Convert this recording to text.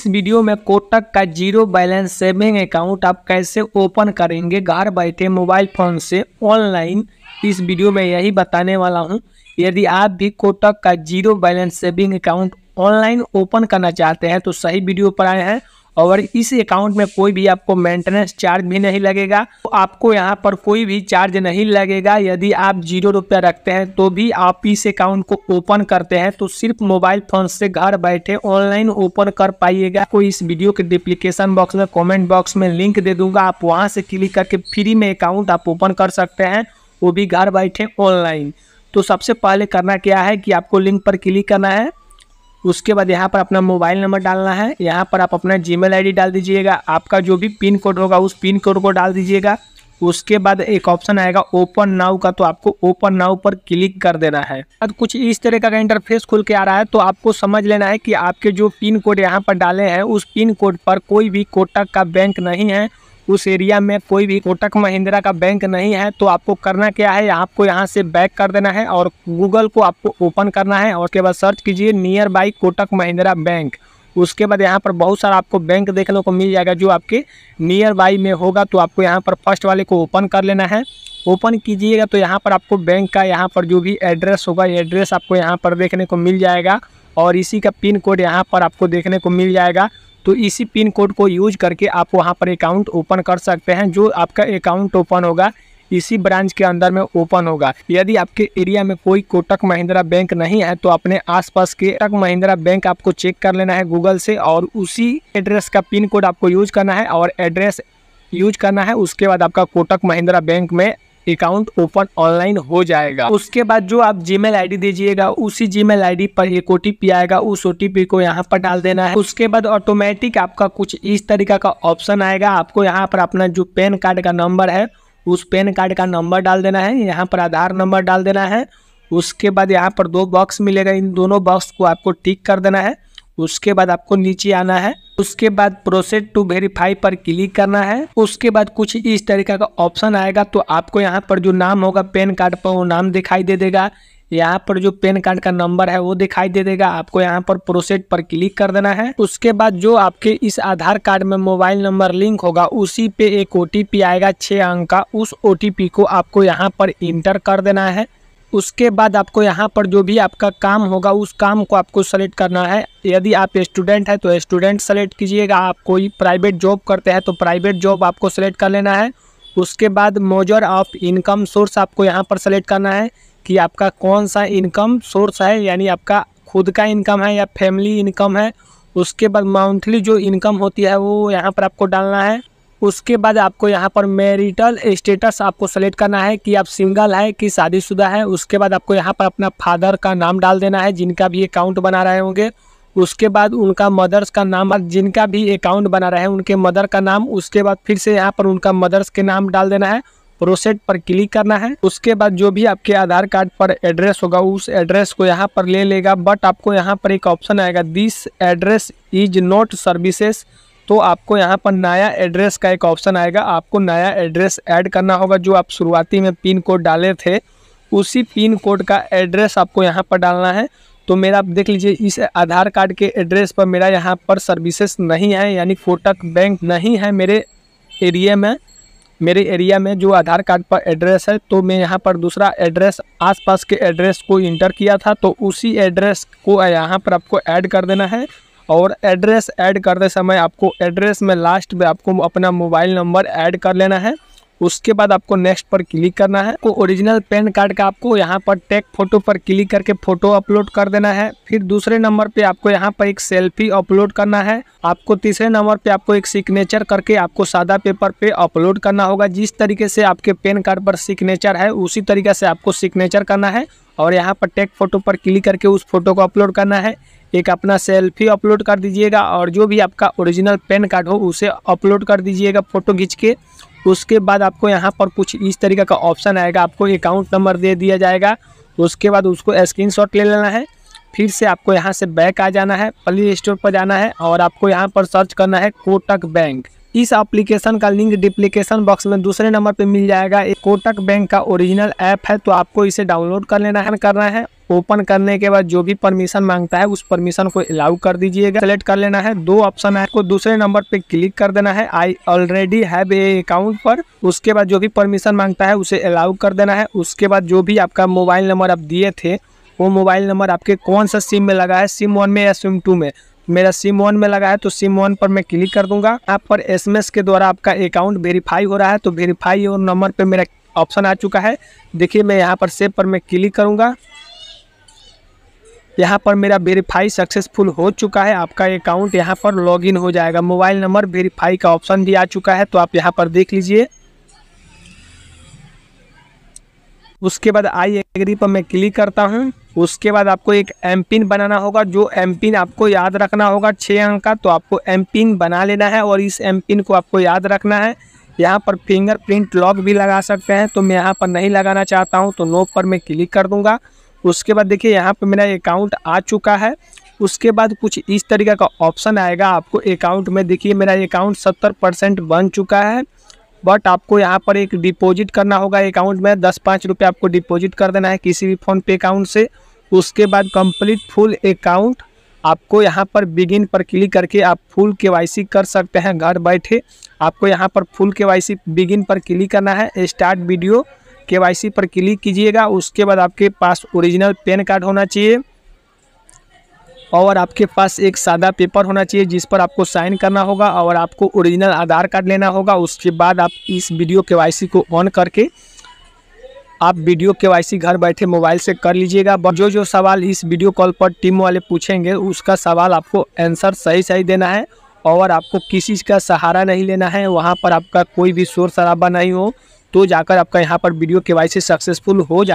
इस वीडियो में कोटक का जीरो बैलेंस सेविंग अकाउंट आप कैसे ओपन करेंगे घर बैठे मोबाइल फ़ोन से ऑनलाइन, इस वीडियो में यही बताने वाला हूं। यदि आप भी कोटक का zero balance saving account online open करना चाहते हैं तो सही वीडियो पर आए हैं। और इस अकाउंट में कोई भी आपको मेंटेनेंस चार्ज भी नहीं लगेगा, तो आपको यहाँ पर कोई भी चार्ज नहीं लगेगा। यदि आप 0 रुपया रखते हैं तो भी आप इस अकाउंट को ओपन करते हैं तो सिर्फ मोबाइल फोन से घर बैठे ऑनलाइन ओपन कर पाइएगा। कोई इस वीडियो के डिस्क्रिप्शन बॉक्स में कमेंट बॉक्स में लिंक दे दूंगा, आप वहाँ से क्लिक करके फ्री में अकाउंट आप ओपन कर सकते हैं, वो भी घर बैठे ऑनलाइन। तो सबसे पहले करना क्या है कि आपको लिंक पर क्लिक करना है, उसके बाद यहाँ पर अपना मोबाइल नंबर डालना है, यहाँ पर आप अपना जीमेल आईडी डाल दीजिएगा, आपका जो भी पिन कोड होगा उस पिन कोड को डाल दीजिएगा। उसके बाद एक ऑप्शन आएगा ओपन नाउ का, तो आपको ओपन नाउ पर क्लिक कर देना है। अब कुछ इस तरह का इंटरफेस खुल के आ रहा है, तो आपको समझ लेना है कि आपके जो पिन कोड यहाँ पर डाले हैं उस पिन कोड पर कोई भी कोटक का बैंक नहीं है, उस एरिया में कोई भी कोटक महिंद्रा का बैंक नहीं है। तो आपको करना क्या है, आपको यहाँ से बैक कर देना है और गूगल को आपको ओपन करना है और उसके बाद सर्च कीजिए nearby Kotak Mahindra bank. उसके बाद यहाँ पर बहुत सारा आपको बैंक देखने को मिल जाएगा जो आपके नियर बाई में होगा, तो आपको यहाँ पर फर्स्ट वाले को ओपन कर लेना है। ओपन कीजिएगा तो यहाँ पर आपको बैंक का यहाँ पर जो भी एड्रेस होगा एड्रेस आपको यहाँ पर देखने को मिल जाएगा और इसी का पिन कोड यहाँ पर आपको देखने को मिल जाएगा। तो इसी पिन कोड को यूज करके आप वहाँ पर अकाउंट ओपन कर सकते हैं। जो आपका अकाउंट ओपन होगा इसी ब्रांच के अंदर में ओपन होगा। यदि आपके एरिया में कोई कोटक महिंद्रा बैंक नहीं है तो अपने आसपास के कोटक महिंद्रा बैंक आपको चेक कर लेना है गूगल से और उसी एड्रेस का पिन कोड आपको यूज करना है और एड्रेस यूज करना है। उसके बाद आपका कोटक महिंद्रा बैंक में अकाउंट ओपन ऑनलाइन हो जाएगा। उसके बाद जो आप जीमेल आईडी दीजिएगा उसी जीमेल आईडी पर एक OTP आएगा, उस OTP को यहाँ पर डाल देना है। उसके बाद ऑटोमेटिक आपका कुछ इस तरीका का ऑप्शन आएगा, आपको यहाँ पर अपना जो पैन कार्ड का नंबर है उस पैन कार्ड का नंबर डाल देना है, यहाँ पर आधार नंबर डाल देना है। उसके बाद यहाँ पर 2 बॉक्स मिलेगा, इन दोनों बॉक्स को आपको टिक कर देना है। उसके बाद आपको नीचे आना है, उसके बाद प्रोसेस टू वेरीफाई पर क्लिक करना है। उसके बाद कुछ इस तरीका का ऑप्शन आएगा, तो आपको यहाँ पर जो नाम होगा पैन कार्ड पर वो नाम दिखाई दे देगा, यहाँ पर जो पैन कार्ड का नंबर है वो दिखाई दे देगा। आपको यहाँ पर प्रोसेस पर क्लिक कर देना है। उसके बाद जो आपके इस आधार कार्ड में मोबाइल नंबर लिंक होगा उसी पे एक OTP आएगा 6 अंक का, उस OTP को आपको यहाँ पर इंटर कर देना है। उसके बाद आपको यहाँ पर जो भी आपका काम होगा उस काम को आपको सेलेक्ट करना है। यदि आप स्टूडेंट हैं तो स्टूडेंट सेलेक्ट कीजिएगा, आप कोई प्राइवेट जॉब करते हैं तो प्राइवेट जॉब आपको सेलेक्ट कर लेना है। उसके बाद मेजर ऑफ इनकम सोर्स आपको यहाँ पर सेलेक्ट करना है कि आपका कौन सा इनकम सोर्स है, यानी आपका खुद का इनकम है या फैमिली इनकम है। उसके बाद मंथली जो इनकम होती है वो यहाँ पर आपको डालना है। उसके बाद आपको यहाँ पर मैरिटल स्टेटस आपको सेलेक्ट करना है कि आप सिंगल है कि शादीशुदा है। उसके बाद आपको यहाँ पर अपना फादर का नाम डाल देना है जिनका भी अकाउंट बना रहे होंगे। उसके बाद उनका मदर्स का नाम, जिनका भी अकाउंट बना रहे हैं उनके मदर का नाम। उसके बाद फिर से यहाँ पर उनका मदर्स के नाम डाल देना है, प्रोसेस पर क्लिक करना है। उसके बाद जो भी आपके आधार कार्ड पर एड्रेस होगा उस एड्रेस को यहाँ पर ले लेगा, बट आपको यहाँ पर एक ऑप्शन आएगा this address is not services, तो आपको यहाँ पर नया एड्रेस का एक ऑप्शन आएगा, आपको नया एड्रेस ऐड करना होगा। जो आप शुरुआती में पिन कोड डाले थे उसी पिन कोड का एड्रेस आपको यहाँ पर डालना है। तो मेरा आप देख लीजिए इस आधार कार्ड के एड्रेस पर मेरा यहाँ पर सर्विसेज नहीं है, यानी कोटक बैंक नहीं है मेरे एरिया में जो आधार कार्ड पर एड्रेस है। तो मैं यहाँ पर दूसरा एड्रेस आसपास के एड्रेस को इंटर किया था, तो उसी एड्रेस को यहाँ पर आपको ऐड कर देना है। और एड्रेस ऐड करते समय आपको एड्रेस में लास्ट में आपको अपना मोबाइल नंबर ऐड कर लेना है। उसके बाद आपको नेक्स्ट पर क्लिक करना है। तो ओरिजिनल पैन कार्ड का आपको यहाँ पर टेक फोटो पर क्लिक करके फ़ोटो अपलोड कर देना है। फिर दूसरे नंबर पे आपको यहाँ पर एक सेल्फी अपलोड करना है। आपको तीसरे नंबर पे आपको एक सिग्नेचर करके आपको सादा पेपर पे अपलोड करना होगा। जिस तरीके से आपके पैन कार्ड पर सिग्नेचर है उसी तरीके से आपको सिग्नेचर करना है और यहाँ पर टेक फोटो पर क्लिक करके उस फोटो को अपलोड करना है। एक अपना सेल्फी अपलोड कर दीजिएगा और जो भी आपका ओरिजिनल पैन कार्ड हो उसे अपलोड कर दीजिएगा फ़ोटो खींच के। उसके बाद आपको यहाँ पर कुछ इस तरीके का ऑप्शन आएगा, आपको अकाउंट नंबर दे दिया जाएगा। उसके बाद उसको स्क्रीनशॉट ले लेना है। फिर से आपको यहाँ से बैक आ जाना है, प्ले स्टोर पर जाना है और आपको यहाँ पर सर्च करना है कोटक बैंक। इस एप्लीकेशन का लिंक डिस्क्रिप्शन बॉक्स में दूसरे नंबर पे मिल जाएगा। कोटक बैंक का ओरिजिनल ऐप है, तो आपको इसे डाउनलोड कर लेना है ओपन करने के बाद जो भी परमिशन मांगता है उस परमिशन को अलाउ कर दीजिएगा। सेलेक्ट कर लेना है, दो ऑप्शन है, आपको दूसरे नंबर पे क्लिक कर देना है I already have a account पर। उसके बाद जो भी परमिशन मांगता है उसे अलाउ कर देना है। उसके बाद जो भी आपका मोबाइल नंबर आप दिए थे वो मोबाइल नंबर आपके कौन सा सिम में लगा है, सिम 1 में या सिम 2 में। मेरा सिम 1 में लगा है तो सिम 1 पर मैं क्लिक कर दूंगा। यहाँ पर SMS के द्वारा आपका अकाउंट वेरीफाई हो रहा है, तो वेरीफाई और नंबर पे मेरा ऑप्शन आ चुका है। देखिए मैं यहाँ पर सेव पर मैं क्लिक करूँगा। यहाँ पर मेरा वेरीफाई सक्सेसफुल हो चुका है, आपका अकाउंट यहाँ पर लॉगिन हो जाएगा। मोबाइल नंबर वेरीफाई का ऑप्शन भी आ चुका है, तो आप यहाँ पर देख लीजिए। उसके बाद आई एग्री पर मैं क्लिक करता हूँ। उसके बाद आपको एक एमपिन बनाना होगा, जो एमपिन आपको याद रखना होगा 6 अंक का, तो आपको एमपिन बना लेना है और इस एमपिन को आपको याद रखना है। यहाँ पर फिंगरप्रिंट लॉक भी लगा सकते हैं, तो मैं यहाँ पर नहीं लगाना चाहता हूँ, तो नो पर मैं क्लिक कर दूँगा। उसके बाद देखिए यहाँ पर मेरा अकाउंट आ चुका है। उसके बाद कुछ इस तरीके का ऑप्शन आएगा आपको अकाउंट में। देखिए मेरा अकाउंट 70% बन चुका है, बट आपको यहाँ पर एक डिपॉजिट करना होगा अकाउंट में। 10-5 रुपये आपको डिपॉजिट कर देना है किसी भी फ़ोनपे अकाउंट से। उसके बाद कंप्लीट फुल अकाउंट, आपको यहाँ पर बिगिन पर क्लिक करके आप फुल KYC कर सकते हैं घर बैठे। आपको यहाँ पर फुल KYC बिगिन पर क्लिक करना है। स्टार्ट वीडियो KYC पर क्लिक कीजिएगा। उसके बाद आपके पास ओरिजिनल पैन कार्ड होना चाहिए और आपके पास एक सादा पेपर होना चाहिए जिस पर आपको साइन करना होगा, और आपको ओरिजिनल आधार कार्ड लेना होगा। उसके बाद आप इस वीडियो KYC को ऑन करके आप वीडियो KYC घर बैठे मोबाइल से कर लीजिएगा। जो जो सवाल इस वीडियो कॉल पर टीम वाले पूछेंगे उसका सवाल आपको आंसर सही देना है, और आपको किसी का सहारा नहीं लेना है। वहाँ पर आपका कोई भी शोर शराबा नहीं हो तो जाकर आपका यहाँ पर वीडियो KYC सक्सेसफुल हो जाए।